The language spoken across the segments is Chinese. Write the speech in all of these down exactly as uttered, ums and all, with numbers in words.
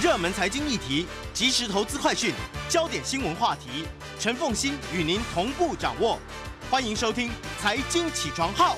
热门财经议题、即时投资快讯、焦点新闻话题，陈凤馨与您同步掌握。欢迎收听《财经起床号》。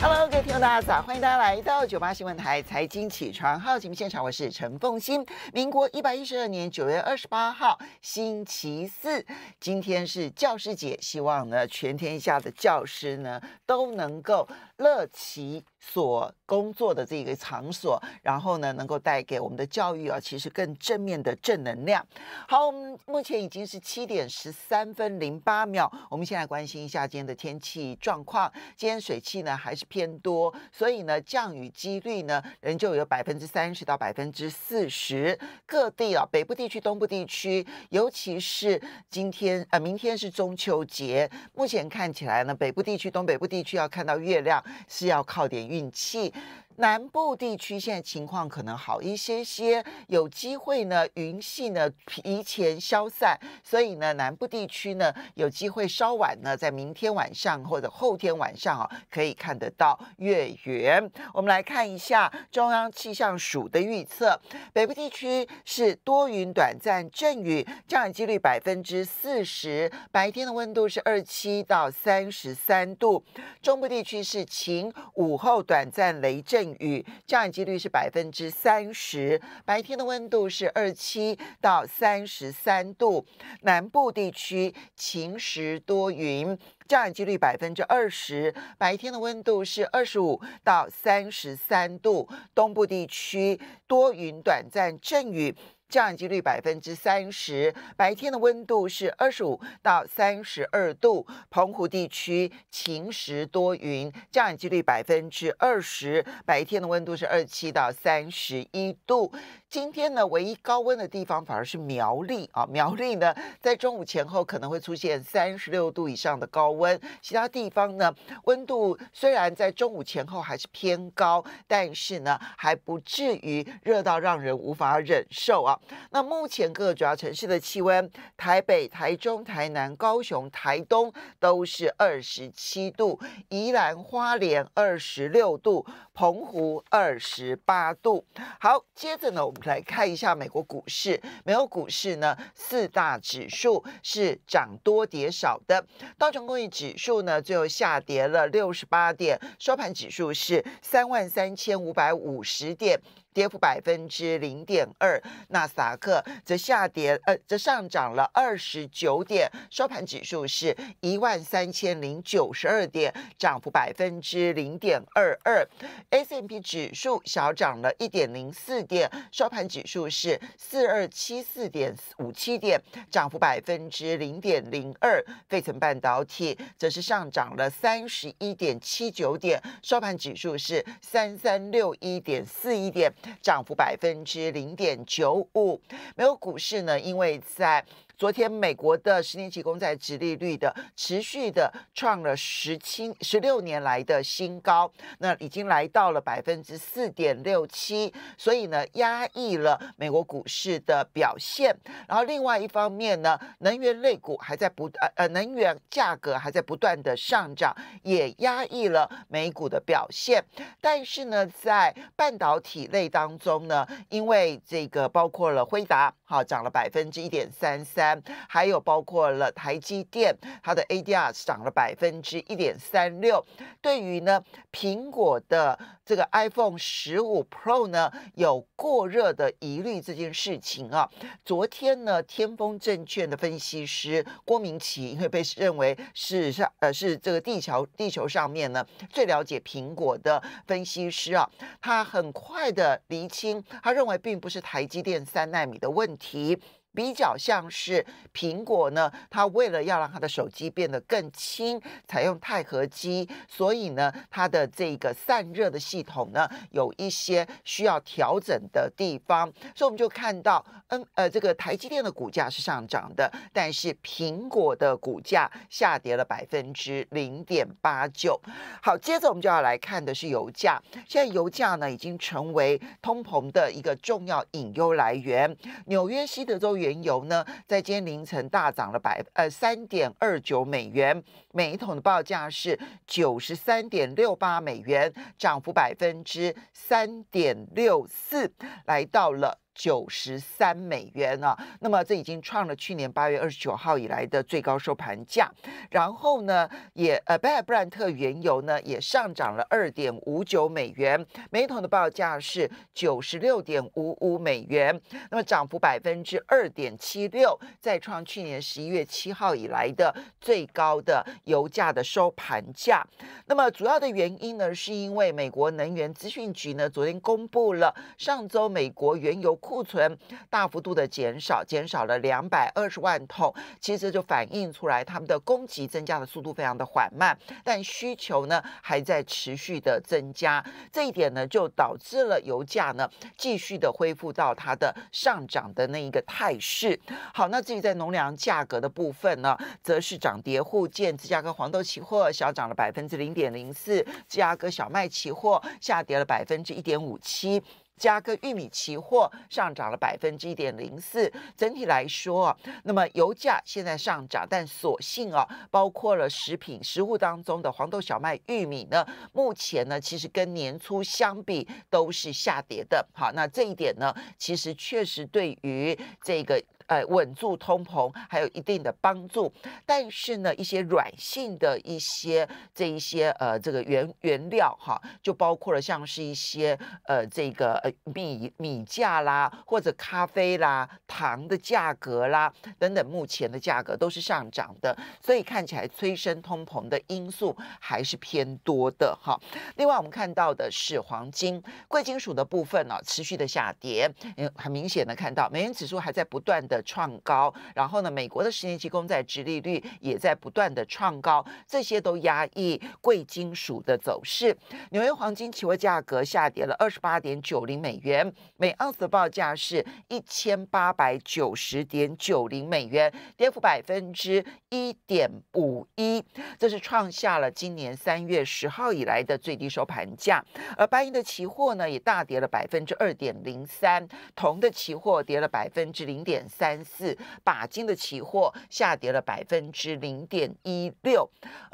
Hello， 各位听众大家早，欢迎大家来到九八新闻台《财经起床号》节目现场，我是陈凤馨。民国一百一十二年九月二十八号，星期四，今天是教师节，希望呢全天下的教师呢都能够乐其所工作的这个场所，然后呢，能够带给我们的教育啊，其实更正面的正能量。好，我们目前已经是七点十三分零八秒，我们先来关心一下今天的天气状况。今天水汽呢还是偏多，所以呢，降雨几率呢仍旧有百分之三十到百分之四十。各地啊，北部地区、东部地区，尤其是今天呃，明天是中秋节，目前看起来呢，北部地区、东北部地区要看到月亮是要靠点运气。南部地区现在情况可能好一些些，有机会呢云系呢提前消散，所以呢南部地区呢有机会稍晚呢在明天晚上或者后天晚上啊可以看得到月圆。我们来看一下中央气象署的预测，北部地区是多云短暂阵雨，降雨几率百分之四十，白天的温度是二七到三十三度。中部地区是晴，午后短暂雷阵雨，降雨几率是百分之三十，白天的温度是二七到三十三度。南部地区晴时多云，降雨几率百分之二十，白天的温度是二十五到三十三度。东部地区多云短暂阵雨，降雨几率百分之三十，白天的温度是二十五到三十二度。澎湖地区晴时多云，降雨几率百分之二十，白天的温度是二七到三十一度。今天呢，唯一高温的地方反而是苗栗啊，苗栗呢在中午前后可能会出现三十六度以上的高温，其他地方呢温度虽然在中午前后还是偏高，但是呢还不至于热到让人无法忍受啊。那目前各个主要城市的气温，台北、台中、台南、高雄、台东都是二十七度，宜兰、花莲二十六度，澎湖二十八度。好，接着呢，我们来看一下美国股市。美国股市呢，四大指数是涨多跌少的。道琼工业指数呢，最后下跌了六十八点，收盘指数是三万三千五百五十点。跌幅百分之零点二，纳斯达克则下跌，呃，则上涨了二十九点，收盘指数是一万三千零九十二点，涨幅百分之零点二二。S and P 指数小涨了一点零四点，收盘指数是四二七四点五七点，涨幅百分之零点零二。费城半导体则是上涨了三十一点七九点，收盘指数是三三六一点四一点。涨幅百分之零点九五。美国股市呢，因为在昨天美国的十年期公债殖利率的持续的创了十七十六年来的新高，那已经来到了百分之四点六七，所以呢压抑了美国股市的表现。然后另外一方面呢，能源类股还在不呃呃能源价格还在不断的上涨，也压抑了美股的表现。但是呢，在半导体类当中呢，因为这个包括了辉达，好涨了百分之一点三三。还有包括了台积电，它的 A D R 涨了百分之一点三六。对于呢苹果的这个 iPhone 十五 Pro 呢有过热的疑虑这件事情啊，昨天呢天风证券的分析师郭明錤，因为被认为是呃是这个地球地球上面呢最了解苹果的分析师啊，他很快的厘清，他认为并不是台积电三奈米的问题。比较像是苹果呢，它为了要让它的手机变得更轻，采用钛合金，所以呢，它的这个散热的系统呢，有一些需要调整的地方。所以我们就看到，嗯呃，这个台积电的股价是上涨的，但是苹果的股价下跌了百分之零点八九。好，接着我们就要来看的是油价。现在油价呢，已经成为通膨的一个重要隐忧来源。纽约西德州原油呢，在今天凌晨大涨了百呃三点二九美元，每一桶的报价是九十三点六八美元，涨幅百分之三点六四，来到了九十三美元啊。那么这已经创了去年八月二十九号以来的最高收盘价。然后呢，也呃，北海布兰特原油呢也上涨了二点五九美元，每桶的报价是九十六点五五美元，那么涨幅百分之二点七六，再创去年十一月七号以来的最高的油价的收盘价。那么主要的原因呢，是因为美国能源资讯局呢昨天公布了上周美国原油库存大幅度的减少，减少了两百二十万桶，其实就反映出来他们的供给增加的速度非常的缓慢，但需求呢还在持续的增加，这一点呢就导致了油价呢继续的恢复到它的上涨的那一个态势。好，那至于在农粮价格的部分呢，则是涨跌互见，芝加哥黄豆期货小涨了百分之零点零四，芝加哥小麦期货下跌了百分之一点五七。芝加哥玉米期货上涨了百分之一点零四，整体来说，那么油价现在上涨，但所幸啊，包括了食品、食物当中的黄豆、小麦、玉米呢，目前呢其实跟年初相比都是下跌的。好，那这一点呢，其实确实对于这个呃稳住通膨还有一定的帮助。但是呢，一些软性的一些这一些呃这个原原料哈，就包括了像是一些呃这个。呃，米米价啦，或者咖啡啦、糖的价格啦等等，目前的价格都是上涨的，所以看起来催生通膨的因素还是偏多的哈。另外，我们看到的是黄金、贵金属的部分呢、啊，持续的下跌，嗯，很明显的看到美元指数还在不断的创高，然后呢，美国的十年期公债殖利率也在不断的创高，这些都压抑贵金属的走势。纽约黄金期货价格下跌了二十八点九零。美元每盎司的报价是一千八百九十点九零美元，跌幅百分之一点五一，这是创下了今年三月十号以来的最低收盘价。而白银的期货呢，也大跌了百分之二点零三，铜的期货跌了百分之零点三四，钯金的期货下跌了百分之零点一六。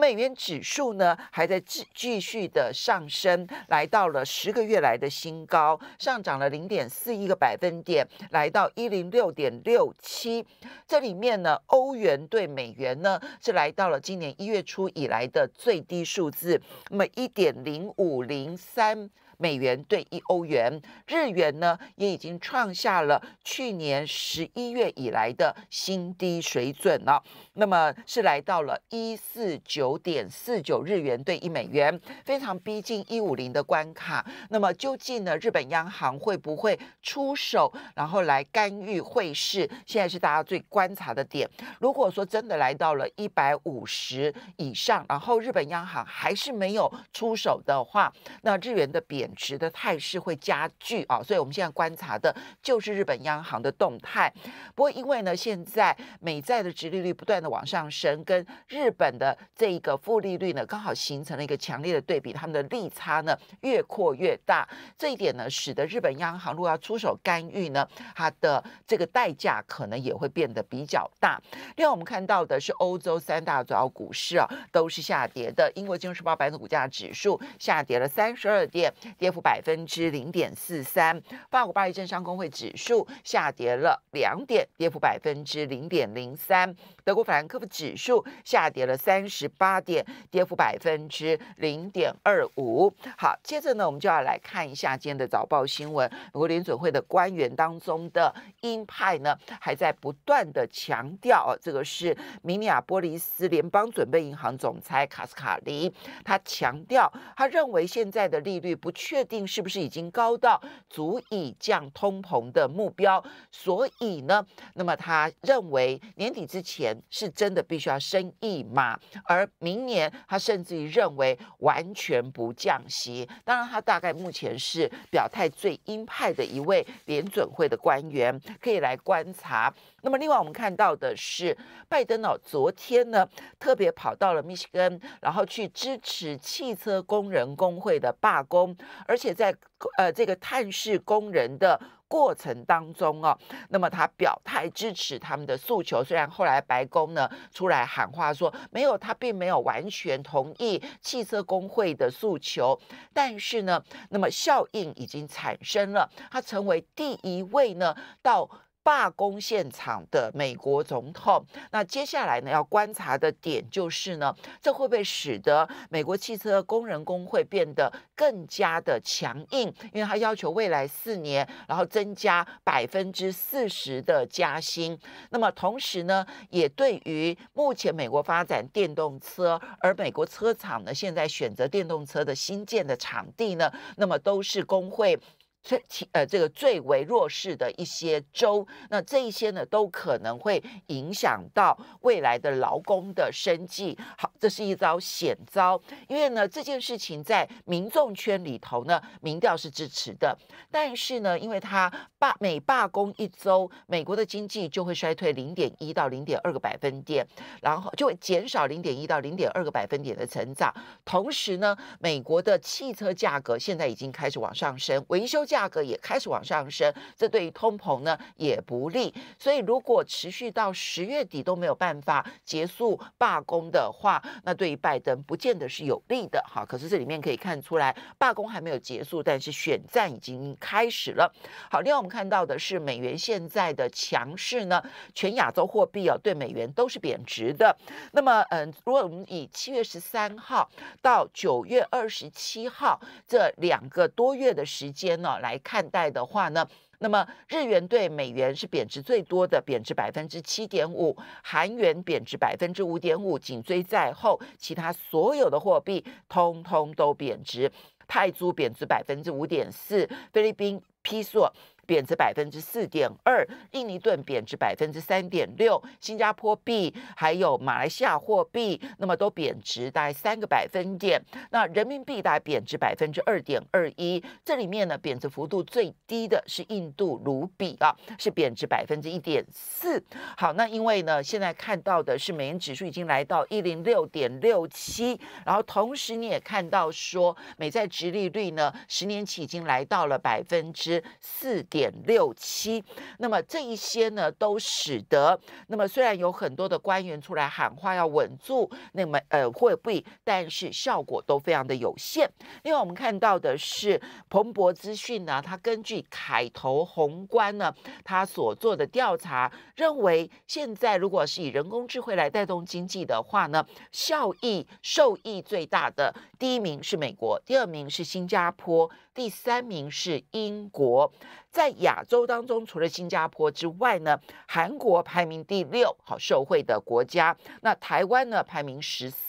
美元指数呢，还在继续的上升，来到了十个月来的新高。上涨了零点四一个百分点，来到一零六点六七。这里面呢，欧元对美元呢是来到了今年一月初以来的最低数字，那么一点零五零三美元对一欧元。日元呢也已经创下了去年十一月以来的新低水准了，那么是来到了一四九点四九日元对一美元，非常逼近一五零的关卡。那么究竟呢，日本央行会不会出手，然后来干预汇市？现在是大家最观察的点。如果说真的来到了一百五十以上，然后日本央行还是没有出手的话，那日元的贬值的态势会加剧啊。所以我们现在观察的就是日本央行的动态。不过因为呢，现在美债的殖利率不断的往上升，跟日本的这一个负利率呢，刚好形成了一个强烈的对比，他们的利差呢越扩越大。这一点呢，使得日本央行如果要出手干预呢，它的这个代价可能也会变得比较大。另外，我们看到的是欧洲三大主要股市啊，都是下跌的。英国金融时报白种股价指数下跌了三十二点，跌幅百分之零点四三；法国巴黎政商工会指数下跌了两点，跌幅百分之零点零三；德国法兰克福指数下跌了三十八点，跌幅百分之零点二五。好，接着呢，我们就要来看一下今天的早报新闻。美国联准会的官员当中的鹰派呢，还在不断的强调、哦、这个是明尼阿波利斯联邦准备银行总裁卡斯卡利，他强调，他认为现在的利率不确定是不是已经高到足以降通膨的目标，所以呢，那么他认为年底之前是真的必须要升一码，而明年他甚至于认为完全不降息。当然，他大概目前是表态最鹰派的一位联准会的官员，可以来观察。那么另外我们看到的是拜登哦，昨天呢特别跑到了密西根，然后去支持汽车工人工会的罢工，而且在呃这个探视工人的过程当中哦，那么他表态支持他们的诉求。虽然后来白宫呢出来喊话说没有，他并没有完全同意汽车工会的诉求，但是呢，那么效应已经产生了，他成为第一位呢到罢工现场的美国总统。那接下来呢，要观察的点就是呢，这会不会使得美国汽车工人工会变得更加的强硬？因为他要求未来四年，然后增加百分之四十的加薪。那么同时呢，也对于目前美国发展电动车，而美国车厂呢现在选择电动车的新建的场地呢，那么都是工会最呃这个最为弱势的一些州，那这一些呢都可能会影响到未来的劳工的生计。好，这是一招险招，因为呢这件事情在民众圈里头呢，民调是支持的，但是呢，因为他罢每罢工一周，美国的经济就会衰退零点一到零点二个百分点，然后就会减少零点一到零点二个百分点的成长。同时呢，美国的汽车价格现在已经开始往上升，维修价格也开始往上升，这对于通膨呢也不利。所以如果持续到十月底都没有办法结束罢工的话，那对于拜登不见得是有利的。好，可是这里面可以看出来，罢工还没有结束，但是选战已经开始了。好，另外我们看到的是美元现在的强势呢，全亚洲货币啊对美元都是贬值的。那么，嗯，如果我们以七月十三号到九月二十七号这两个多月的时间呢、啊，来看待的话呢，那么日元对美元是贬值最多的，贬值百分之七点五，韩元贬值百分之五点五，紧追在后，其他所有的货币通通都贬值，泰铢贬值百分之五点四，菲律宾peso贬值百分之四点二，印尼盾贬值百分之三点六，新加坡币还有马来西亚货币，那么都贬值大概三个百分点。那人民币大概贬值百分之二点二一，这里面呢贬值幅度最低的是印度卢比啊，是贬值百分之一点四。好，那因为呢现在看到的是美元指数已经来到一零六点六七，然后同时你也看到说美债殖利率呢十年期已经来到了百分之四点六七，那么这一些呢都使得，那么虽然有很多的官员出来喊话要稳住，那么呃货币，但是效果都非常的有限。另外我们看到的是彭博资讯呢，他根据凯投宏观呢他所做的调查，认为现在如果是以人工智慧来带动经济的话呢，效益受益最大的第一名是美国，第二名是新加坡，第三名是英国。在亚洲当中，除了新加坡之外呢，韩国排名第六，好受惠的国家。那台湾呢，排名十四。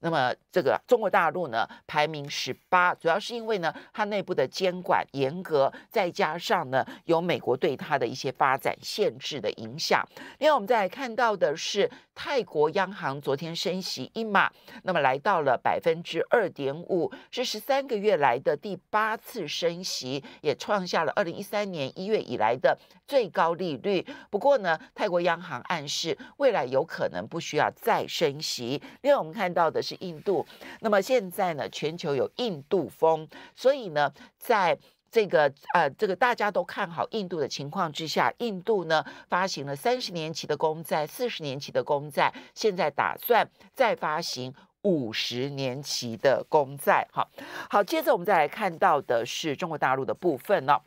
那么这个中国大陆呢，排名十八。主要是因为呢，它内部的监管严格，再加上呢，有美国对它的一些发展限制的影响。另外，我们再来看到的是，泰国央行昨天升息一码，那么来到了百分之二点五，是十三个月来的第八次升息，也创下了二零一三年一月以来的最高利率。不过呢，泰国央行暗示未来有可能不需要再升息。另外，我们看到的是印度，那么现在呢，全球有印度风，所以呢，在这个呃，这个大家都看好印度的情况之下，印度呢发行了三十年期的公债、四十年期的公债，现在打算再发行五十年期的公债。好，好，接着我们再来看到的是中国大陆的部分了、哦。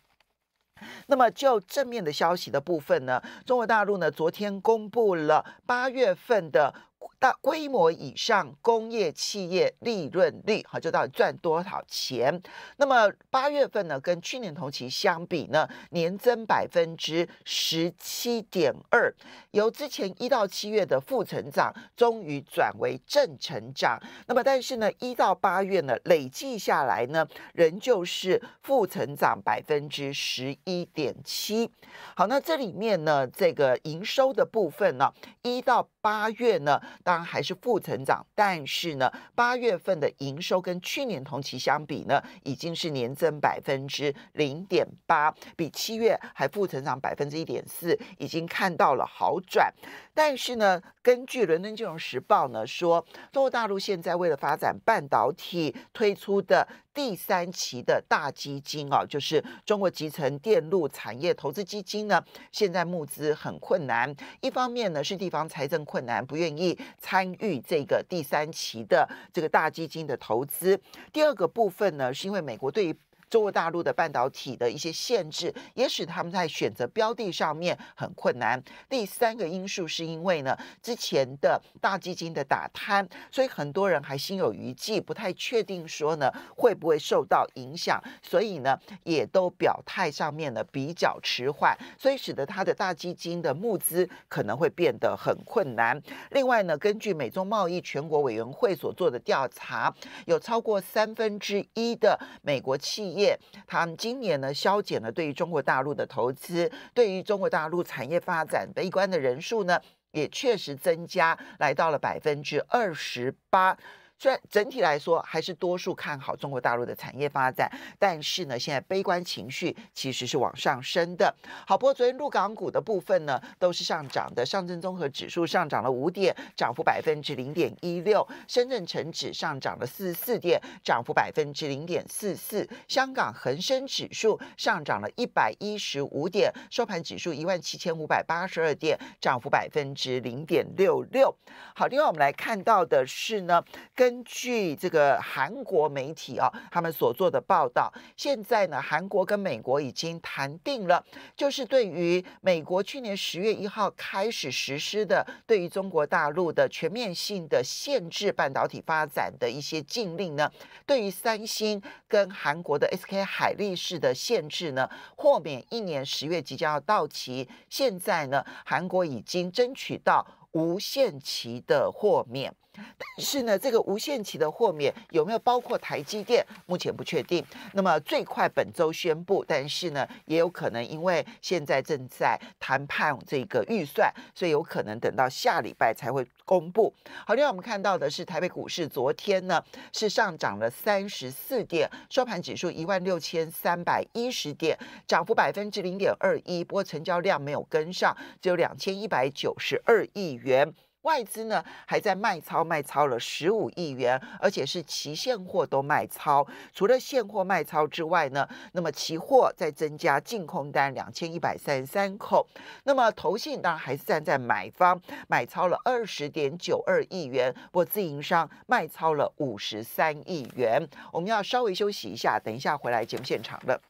那么就正面的消息的部分呢，中国大陆呢昨天公布了八月份的大规模以上工业企业利润率，好，就到底赚多少钱？那么八月份呢，跟去年同期相比呢，年增百分之十七点二，由之前一到七月的负成长，终于转为正成长。那么但是呢，一到八月呢，累计下来呢，仍旧是负成长百分之十一点七。好，那这里面呢，这个营收的部分呢、啊，一到八月呢，大当还是负成长，但是呢，八月份的营收跟去年同期相比呢，已经是年增百分之零点八，比七月还负成长百分之一点四，已经看到了好转。但是呢，根据《伦敦金融时报》呢说，中国大陆现在为了发展半导体推出的第三期的大基金啊，就是中国集成电路产业投资基金呢，现在募资很困难。一方面呢是地方财政困难，不愿意参与这个第三期的这个大基金的投资。第二个部分呢，是因为美国对于中国大陆的半导体的一些限制，也使他们在选择标的上面很困难。第三个因素是因为呢，之前的大基金的打摊，所以很多人还心有余悸，不太确定说呢会不会受到影响，所以呢也都表态上面呢比较迟缓，所以使得他的大基金的募资可能会变得很困难。另外呢，根据美中贸易全国委员会所做的调查，有超过三分之一的美国企业他们今年呢削减了对于中国大陆的投资，对于中国大陆产业发展悲观的人数呢，也确实增加，来到了百分之二十八。虽然整体来说还是多数看好中国大陆的产业发展，但是呢，现在悲观情绪其实是往上升的。好，不过昨天陆港股的部分呢都是上涨的，上证综合指数上涨了五点，涨幅百分之零点一六；深圳成指上涨了四十四点，涨幅百分之零点四四；香港恒生指数上涨了一百一十五点，收盘指数一万七千五百八十二点，涨幅百分之零点六六。好，另外我们来看到的是呢，跟根据这个韩国媒体啊，他们所做的报道，现在呢，韩国跟美国已经谈定了，就是对于美国去年十月一号开始实施的对于中国大陆的全面性的限制半导体发展的一些禁令呢，对于三星跟韩国的 S K 海力士的限制呢，豁免一年十月即将要到期。现在呢，韩国已经争取到无限期的豁免。但是呢，这个无限期的豁免有没有包括台积电，目前不确定。那么最快本周宣布，但是呢，也有可能因为现在正在谈判这个预算，所以有可能等到下礼拜才会公布。好，另外我们看到的是台北股市昨天呢是上涨了三十四点，收盘指数一万六千三百一十点，涨幅百分之零点二一，不过成交量没有跟上，只有两千一百九十二亿元。外资呢还在卖超，卖超了十五亿元，而且是期现货都卖超。除了现货卖超之外呢，那么期货在增加净空单两千一百三十三口。那么投信当然还是站在买方，买超了二十点九二亿元，不过自营商卖超了五十三亿元。我们要稍微休息一下，等一下回来节目现场了。